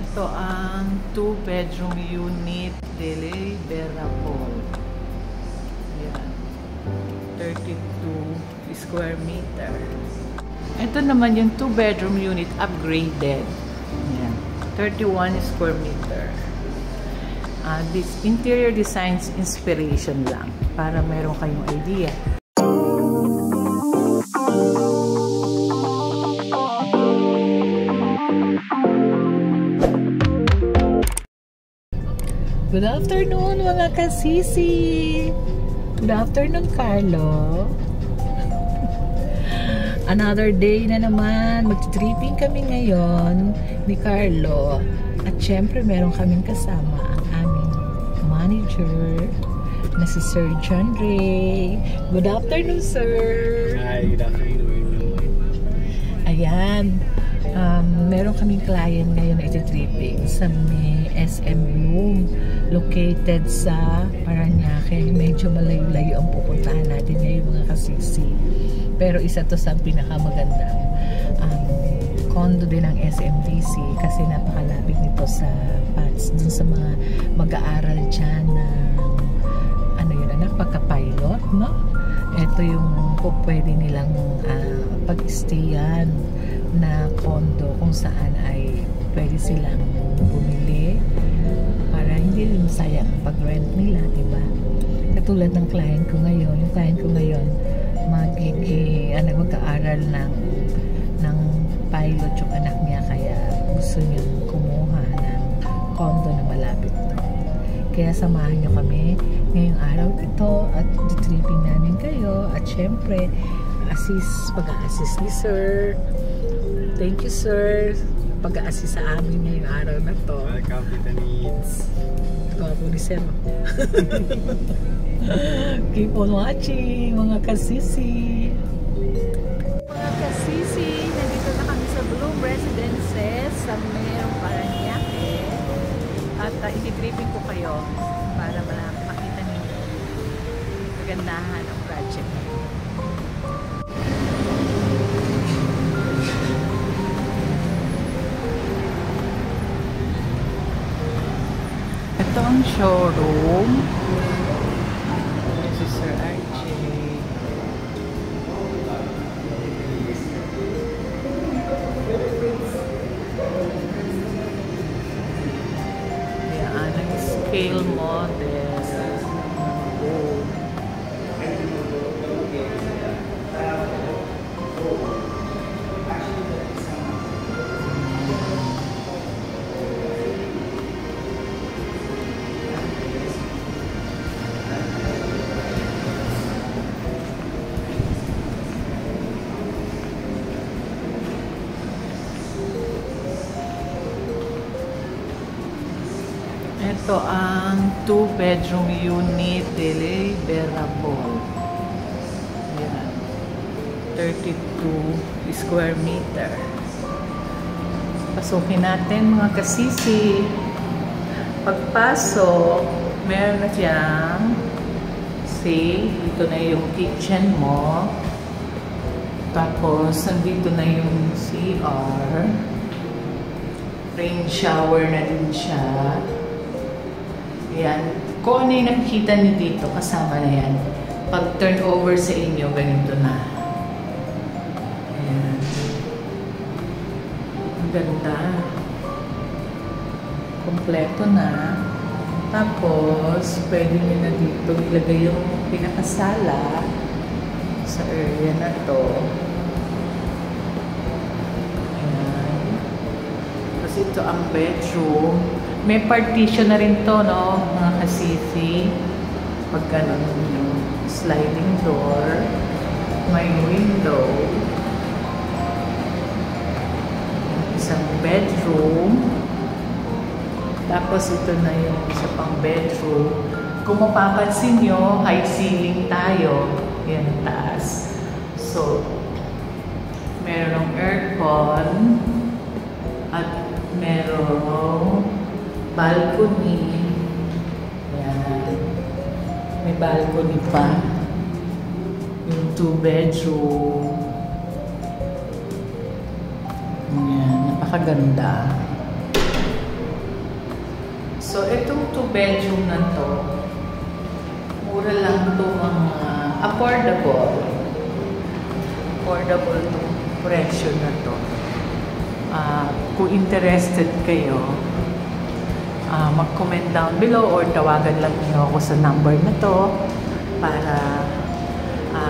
Ito ang 2-bedroom unit Dele Verapol. Ayan. 32 square meter. Ito naman yung 2-bedroom unit upgraded. Ayan. 31 square meter. This interior designs inspiration lang para meron kayong idea. Good afternoon mga kasisi! Good afternoon Carlo! Another day na naman, mag-tripping kami ngayon ni Carlo. At syempre meron kaming kasama ang aming manager na si Sir John Ray. Good afternoon sir! Hi, good afternoon. Ayan. Meron kaming client ngayon na iti-tripping sa may SM room located sa Parañaque. Medyo malayo-layo ang pupuntahan natin ngayon mga kasisi, pero isa to sa pinakamagandang condo din ng SMDC kasi napakalapit nito sa PADS, dun sa mga mag-aaral dyan ng ano yun anak, pagka-pilot, no? Ito yung pwede nilang pag-stayan na condo kung saan ay pwede silang bumili para hindi sayang pag-rent nila, diba? Katulad ng client ko ngayon, yung client ko ngayon magka-aral ng pilot yung anak niya, kaya gusto niyang kumuha ng condo na malapit to. Kaya samahan niyo kami ngayong araw ito at tripping namin kayo at syempre pag-a-assist ni sir. Thank you, sir. Pag-assist sa amin ngayong araw na to. Welcome, Tita Nids. Ito ako ni Sir. Keep on watching, mga kasisi. Mga kasisi, nandito na kami sa Bloom Residences sa mayroong Parañaque. At iti-tripping ko kayo para makita ninyo kagandahan ng project niyo. Ito ang showroom. This is Sir Archie. Ayan ang scale model. Ito ang 2-bedroom unit Dele Verapol. Ayan. 32 square meter. Pasukin natin mga kasisi. Pagpasok, meron na siyang see, dito na yung kitchen mo. Tapos, nandito na yung CR. Rain shower na din siya. Ayan. Kung ano yung nakikita niyo dito, kasama na yan. Pag turnover sa inyo, ganito na. Ayan. Ang ganda. Kompleto na. Tapos, pwede nyo na dito ilagay yung pinakasala sa area na to. Ayan. Tapos ito ang bedroom. May partition na rin to, no? Mga kasisi. Pag ganun yung sliding door. May window. Isang bedroom. Tapos ito na yung isa pang bedroom. Kung mapapansin nyo, high ceiling tayo. Yan, taas. So, merong aircon. At merong balcony. Ayan. May balcony pa. Yung 2-bedroom. Ayan. Napakaganda. So, itong 2-bedroom na to, mura lang to, mga affordable. Affordable itong presyo na to. Kung interested kayo, mag-comment down below or tawagan lang niyo ako sa number na to para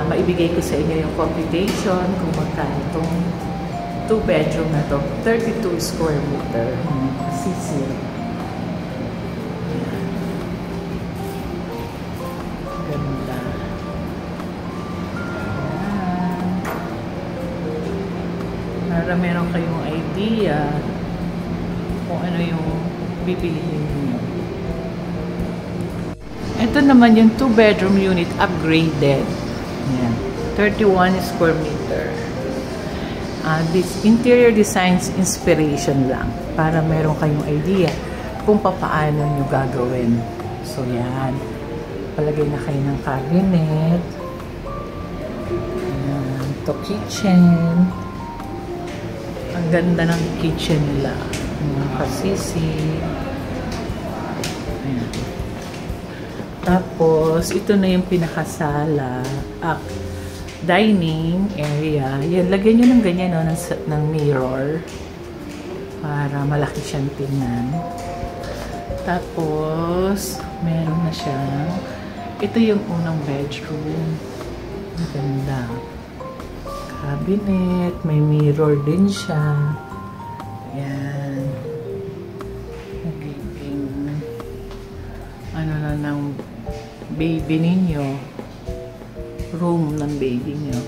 maibigay ko sa inyo yung computation kung magkano itong 2-bedroom na to. 32 square meter. CC. Ganda. Para meron kayong idea kung ano yung bibilihin niyo. Ito naman yung 2-bedroom unit upgraded. Ayan. 31 square meter. This interior designs inspiration lang. Para meron kayong idea kung paano nyo gagawin. So, yan. Palagay na kayo ng cabinet. Ayan. To kitchen. Ang ganda ng kitchen nila. Ang kasisi. Ayan. Tapos, ito na yung pinakasala. Dining area. Yan, lagyan nyo ng ganyan, no, ng mirror. Para malaki siyang tingnan. Tapos, meron na siya. Ito yung unang bedroom. Ang ganda. Cabinet. May mirror din siya. Ayan. Magiging ano na ng baby ninyo. Room ng baby niyo.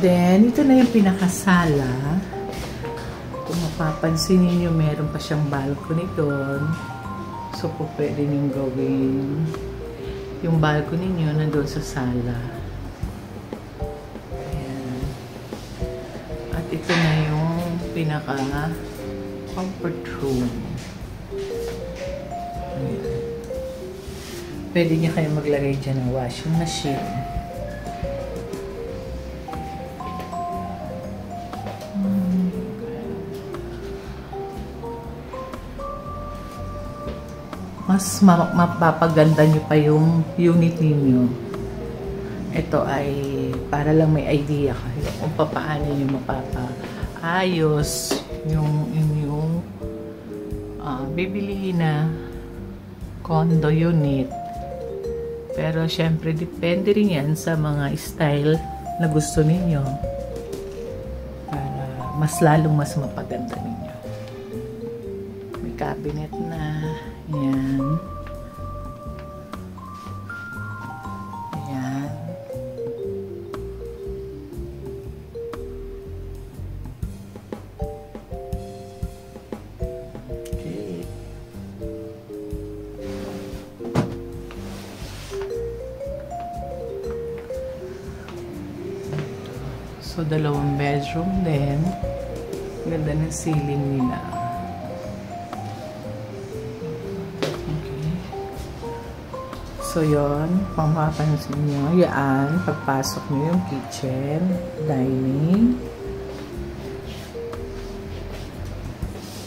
Then, ito na yung pinakasala. Kung mapapansin niyo, meron pa siyang balcony doon. So, pwede niyong gawin yung balcony niyo nandoon sa sala. Ito na yung pinaka-comfort room. Pwede niya kayo maglagay dyan ng washing machine. Mas mapapaganda niyo pa yung unit ninyo. Ito ay para lang may idea kayo kung paano nyo mapapaayos yung inyong bibili na condo unit. Pero syempre depende rin yan sa mga style na gusto ninyo para mas lalong mas mapaganda ninyo. May cabinet na. Yan. So, dalawang bedroom din. Ganda ng ceiling nila. Okay. So, yun. Kung mapapansin nyo, yan. Pagpasok nyo yung kitchen, dining,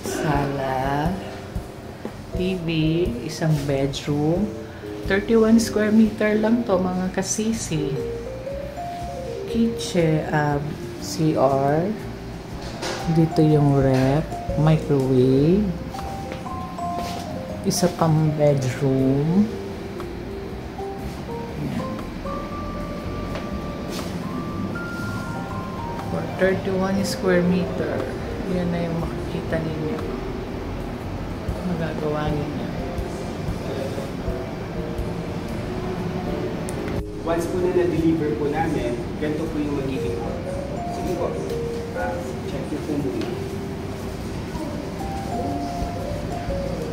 sala, TV, isang bedroom. 31 square meter lang to, mga kasisi. Kitchen, CR, dito yung ref, microwave, isa pang bedroom. Ayan. For 31 square meter, yan na yung makikita ninyo, magagawa ninyo. Once po na na-deliver po namin, ganito po yung magiging order. Sige po, check nyo po muna.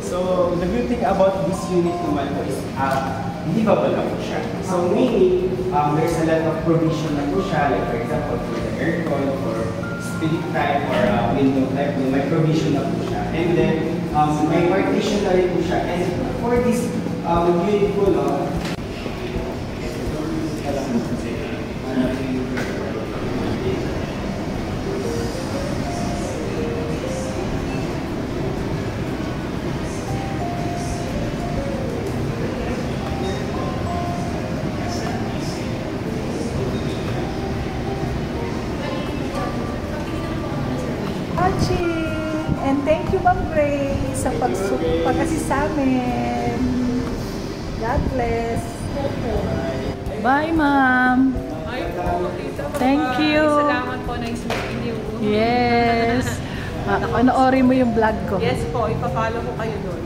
So, the good thing about this unit naman is, hindi babala po siya. So, meaning, there's a lot of provision na po siya. Like, for example, for the aircon, for split type, or window type, may provision na po siya. And then, may partition na rin po siya. And for this unit po, no, and thank you, Ma'am Grace, sa pagsuporta sa amin. God bless. Bye, Ma'am. Thank you. Salamat po na i-support niyo. Yes. Panoorin mo yung vlog ko. Yes po, ipa-follow ko kayo doon.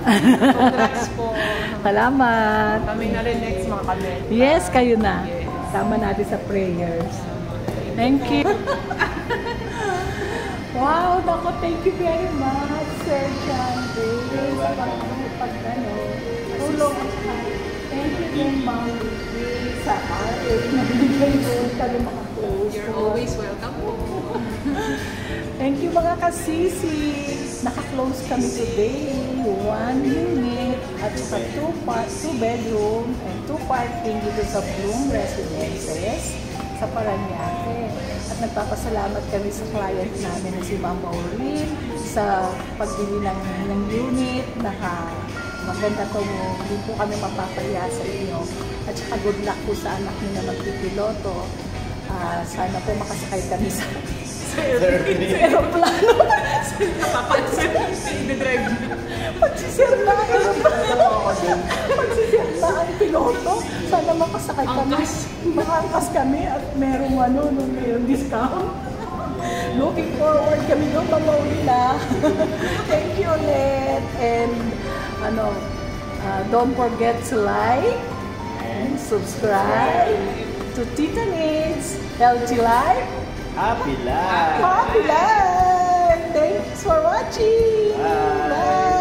Congrats po. Salamat. Kami na rin next mga kami. Yes, kayo na. Sama natin sa prayers. Thank you. Wow, naku, thank you very much, Sir John Ray, sa pagpagdano. Tulong at tayo. Thank you din, Ma'am Ray, sa RF na binigay doon sa mga close. You're always welcome. Thank you, mga kasisi. Naka-close kami today. 1 unit at sa 2 bedroom and 2 parking dito sa Bloom Residences sa Parañaque. At nagpapasalamat kami sa client namin na si Ma'am Maureen sa pagbili ng unit. Maganda ko mo, hindi po kami mapapaya sa inyo. At saka good luck po sa anak niyo na magpipiloto. Sana po makasakay kami sa aeroplano. Napapansin, i-drive niyo. Pagsisirna ang aeroplano. Pagsisirna ang piloto. Sana makasakay kami. Makangkas kami at merong ano, merong discount. Looking forward kami doon, pamawin na. Thank you ulit. And ano, don't forget to like and subscribe to Tita Nids Healthy Life. Happy life. Happy life. Thanks for watching. Bye. Bye.